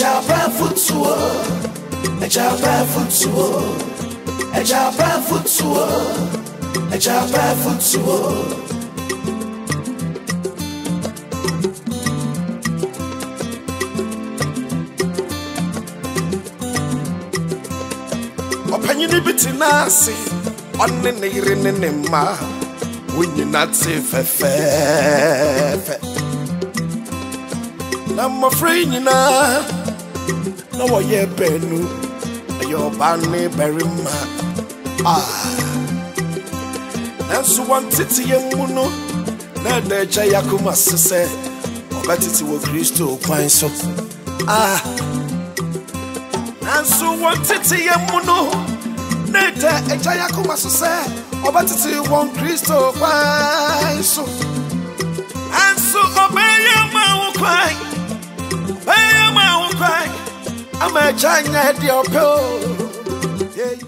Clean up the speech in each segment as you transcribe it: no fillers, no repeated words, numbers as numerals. a Nasi on the Nirin and Emma, when you not safe. I'm afraid you know, no, you're Benu, your banner very much. Ah, that's one city and Muno, not the Jayakuma said, but it will grease to find so. Ah, that's one city and Muno. Neta Ejayakuma Suse, Obatiti one Christo Kwanso. Anso obeye ma ukwai, ama janya di opo.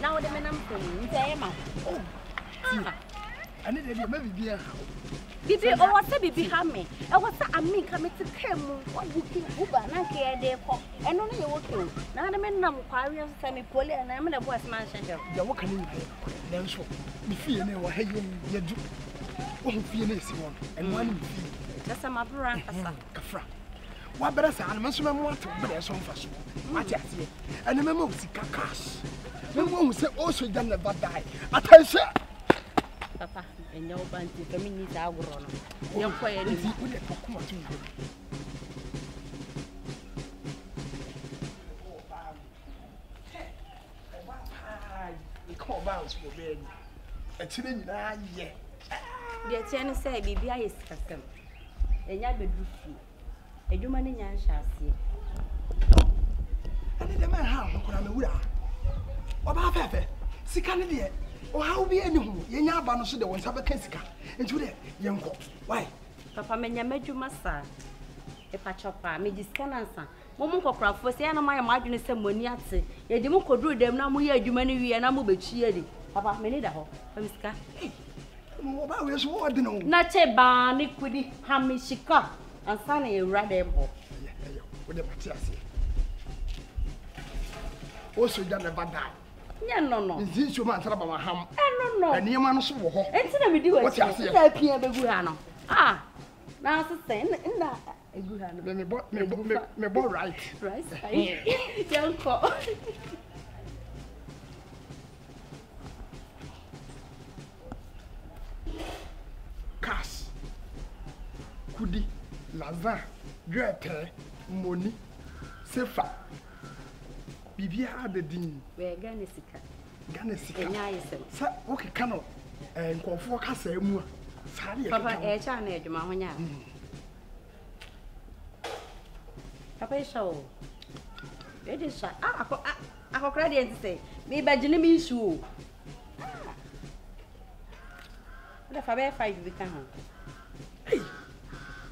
Now the men am oh, I need a baby beer. Bibi, oh, what's a baby hammy? I was a mean coming to Kim, what you think, Uber, and I care therefore, and only walking. Now the men am quarrels, semi poly, and I'm in a boy's mansion. You're walking in there, so you feel they were hanging your duke. Oh, feel this one, and one feel. That's a mother and a front. What better, I must remember to be a song for so much as it, and the memo is carcass. The moon said also done the bad die. Attention, Papa, and no band to feminist hour on. You're quiet, and you wouldn't talk much. You call bounce for bed. A chilling, yeah. The attorney said, Baby, I is custom. And you're the goofy. A human in your chassis. I didn't know how could I do that. Oba Pepe, Sika ne de. O ha obi anihu, yenya aba no so de won sabaka sika. Nti de yenko. Why? Papa menya madwuma sa. E pa chopa, me diska nansa. Mo mun kokkrafo se ya na ma madwune se moni ate. Ye di mu kodru dem na mu ye adwuma ne wie na mu bechi ye de. Papa me ne da ho. Fa misika. Eh. Mo ba we so odi no. Na che ba ne kudi ha me sika. Ansa na ye wura dem bo. Ye. Wo de pati ase. O so ja na badai. Yeah, no. Is this your man? I don't know. And your man is so hot. It's never do what you say. Ah, now the same. Me bought me bought right. Don't call. Cash, Kudi, Lazar, Grete, Money, Sefa. Bibi had the din. Where Ganesika. Sir, okay, canoe. And call for Cassamu. Papa, a channel, Mamma. Papa, so. It is shut. I'm ready to say. Maybe I didn't mean so. The Faber fight we can. Hey,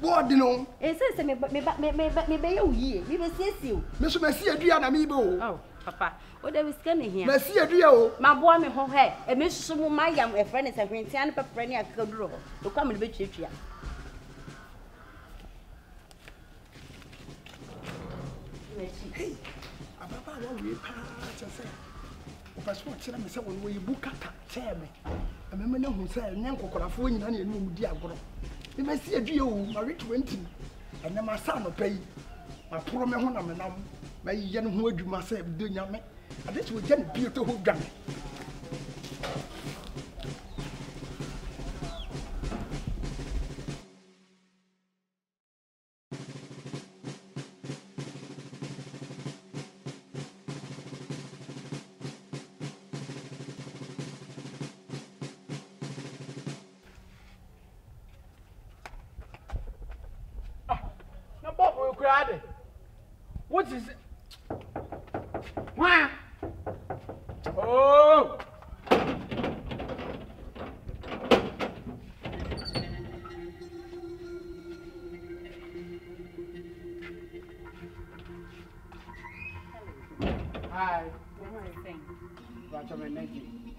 what do you know? It says, may you hear, we will see you. Monsieur Messia Adriana Mibo. Oh, Papa, what are we scanning here? Messia Adriana, my boy, my home hair, and Miss Summa, my friend is a friend, and a friend I could draw. To come and be here. Hey, Papa, what we pass and say? Pass what tell me someone will you book at Tammy. I remember who said, Nanko, a phone, and you know, dear girl. You may see a deal, my rich winting, and then my son will pay. My poor man, madame, my young word you must have done your man, and this will then be to who done. What is it? Wow. Oh. Hi. What do you think? That's what I'm making.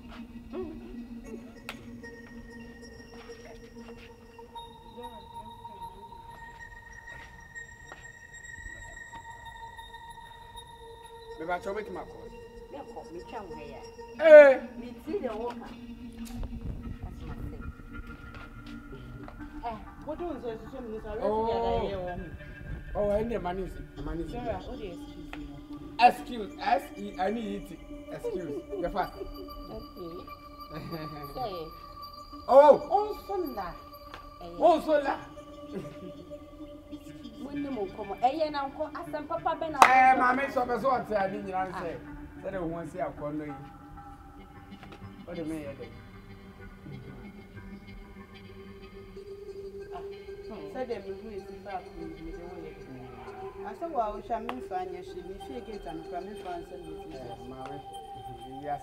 Baby, I'm making my call. Hey! Me see the woman. That's my thing. What do you say? Oh, I need a man. Sarah, what is excuse? Excuse. I need it. Excuse. You're fast. Okay. Say. Oh! Oh, Sunday. Oh, Sunday. Hey, now ask Papa Ben. Hey, Mammy, so that's what I didn't answer. That I won't say I've gone. What do you mean? Said them who is in fact with me. I said, well, we shall mean fine. Yes, she may feel it and from me for answering with Mammy. Yes,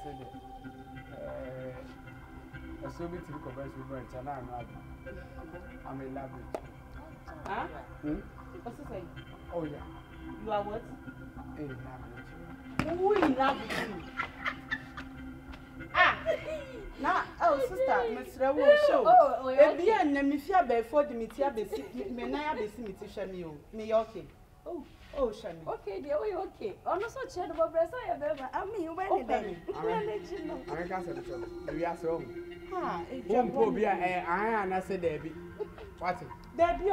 I saw me to converse with my child. I'm in love with you. Huh? Hmm? What's it say? Oh, yeah. You are what? In love with you. Who in love with you? Ah! Now, oh, sister, Mr. Woe, show. Oh, yeah. If you are not me, you oh, oh, Shami. Okay, dear, we okay. I'm not so chatty about breast. I mean, when it then. I can't say it. We are so. Ah, it's a poor I am, I said, Debbie. What? Debbie,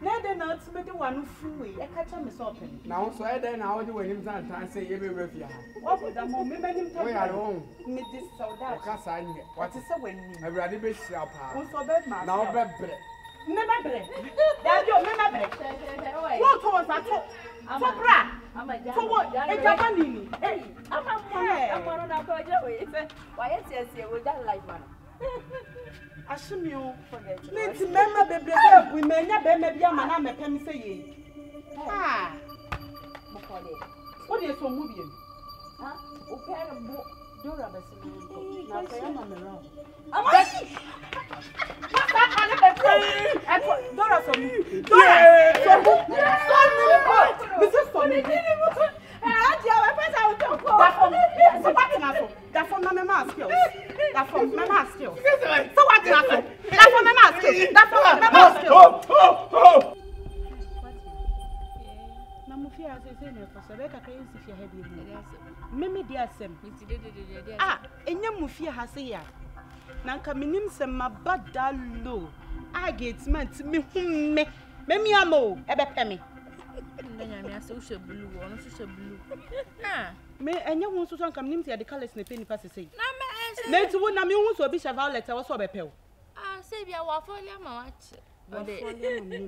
now they're not spending one free. I catch them as open. Now, so I then how do we him and say every review? What would the moment we are home? Mid this soldier can't sign here. What is the wind? I've already been sharp. What's a bed, man? Now, bread. Never bread. Debbie, never bread. What was I talk? I'm a for what? It's a money. Hey, I'm a man. I'm on a project. Why, yes, with that life, man. I should you forget. Let's remember the bread. We may never be a man. I'm a penny. Ah, what is your movie? Huh? Do rubber. I'm ah, and you move here, Hasia. Now coming in some my bad low. I get meant to me, me, a mo, a pemmy. Social blue, on social blue. Ah, may any one so come in the colors in the penny passes. Let's one of you so be a violet or so a pill. Ah, save your waffle, much. But they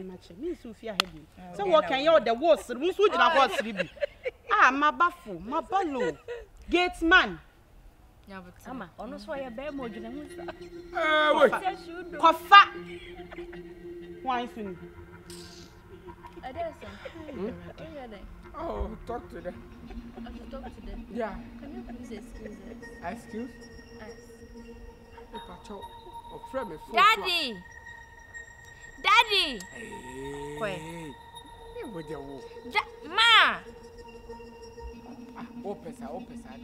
much means Sophia heavy. So what can you the worst? Who's would have got sleepy? Ah, my baffle, my balloon. Gates man. Ama, ono so ya be mo dwene ho sa. Eh, wait. Kofa. Why fun? Adesa. Oh, talk to them. Yeah. Can you please excuse us? Excuse? Us. Daddy. Daddy. Kwe. Hey, what the wo? Ma. Opesa.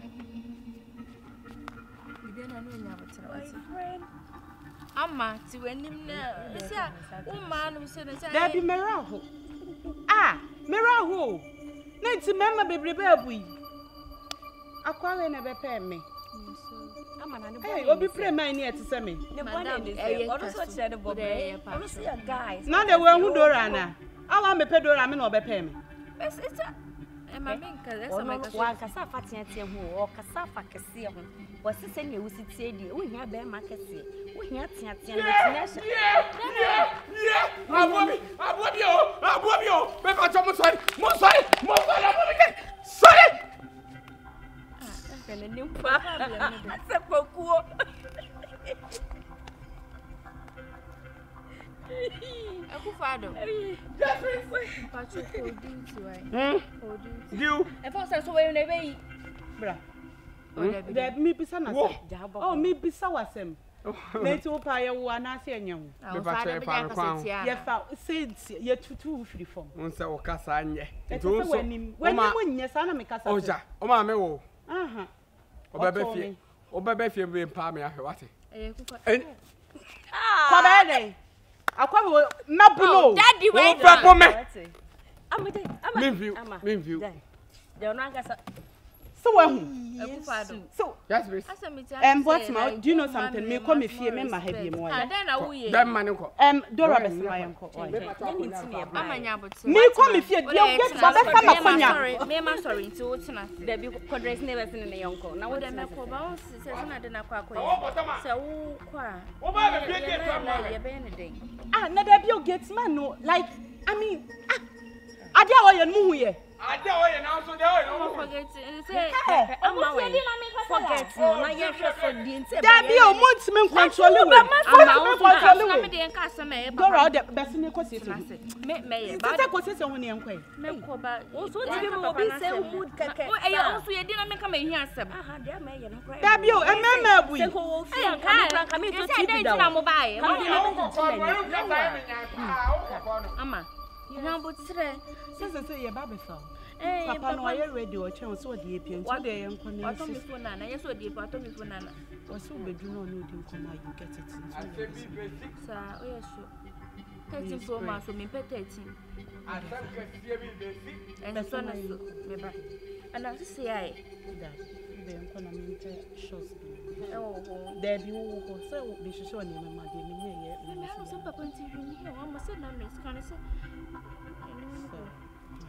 Amma, to when him now. Daddy Meraho. Ah, Meraho. Let's remember the baby. I call and never pay me. Hey, I'll be playing mine here to send me. The one is a guy. Not the one who do Rana. I want me pedo, I mean, or pay me. I mean, that's a man, Cassafatian, who or Cassafa Cassia was the same. You would say, we have been Macassy. We have Tian. I want you, because I'm sorry, sorry. And new that's a poor. You. If I saw you in a way, bruh. Oh, me be so awesome. Let's hope I want to see a young. I'll say, you're too freeform. Once I will cast on you. When you win your son, I make us. Oh, my, Aha. Obebe fie be pa me ahwe wate. Eh kuko. Ah. Kwa be Akwa me mabulo. Daddy we. Wo me. Amade. They no anka so ehu. So yes please. What ma do you know something? Me come me fie me ma hebi me. Ah then na wo ye. Dem ma nko. Dora be sema ye nko. Amanya boto. Me come me fie dia get ba be sama kwanya. Me ma sorry nti wo tena. Da bi kodres na be sene ne yonko. Na wo dem me ko ba wo se na de na kwa kwa. Se wo kwa. Wo ba be get from ma. Ye be ne den. Ah na da bi o get man no like I mean ah Ade awo ye mu hu ye. Ade awo ye na so de awo no forget. Say amawo. Forget no na ye hwe so di nte. Da bi o mo ntime nkwantro lewe. Amawo nkwantro lewe. Na me de nka so me e ba. Dora de besi ne kosete. Me ye ba. Tete kosete ho ne enkwai. Me ko ba. O so di bi mo bi se o mood keke. O e ye o so ye di na me ka me hia asem. Aha de me ye no kra. Da bi o e me ma abui. Se ko wo fi nka ka me to ti bi da. Na mo ba ye. Mo di na mo ko ba me nya. Ah o ko no. Ama. You know what is it? Since I say Baby song. Eh, Papa, no, I read your chance. What the appearance? What the uncle? I told me for Nana. Yes, what the I told me for Nana. Or so, but you know, you come out, you get it. I can be basic, sir. Oh, yes, sure. 13 for so me, 13. I can't get me basic. And the son is so. And I say, I that the uncle, I mean, shows. Oh, there you go. So, be sure, and my dear, me, I'm so Papa, you know, I must say, no, Miss Connors.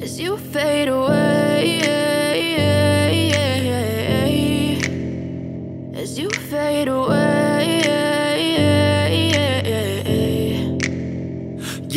as you fade away, as you fade away.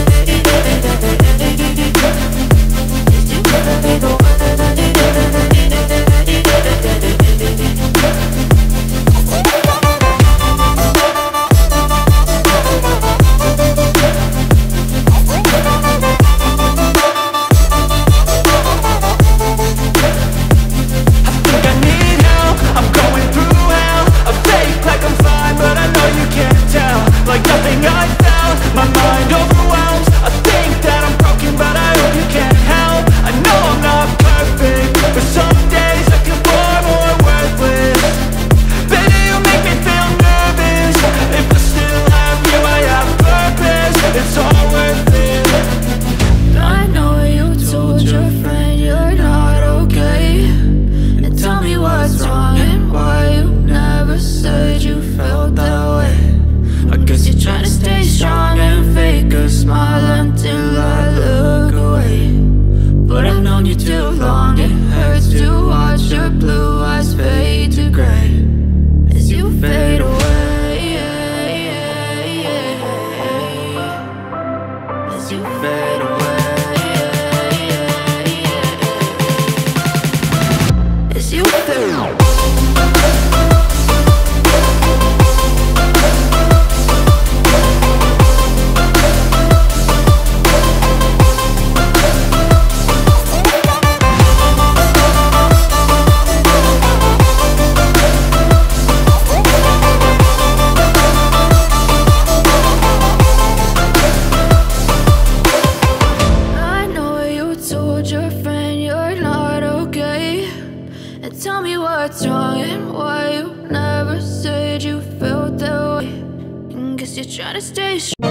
what's wrong and why you never said you felt that way. And guess you're trying to stay strong.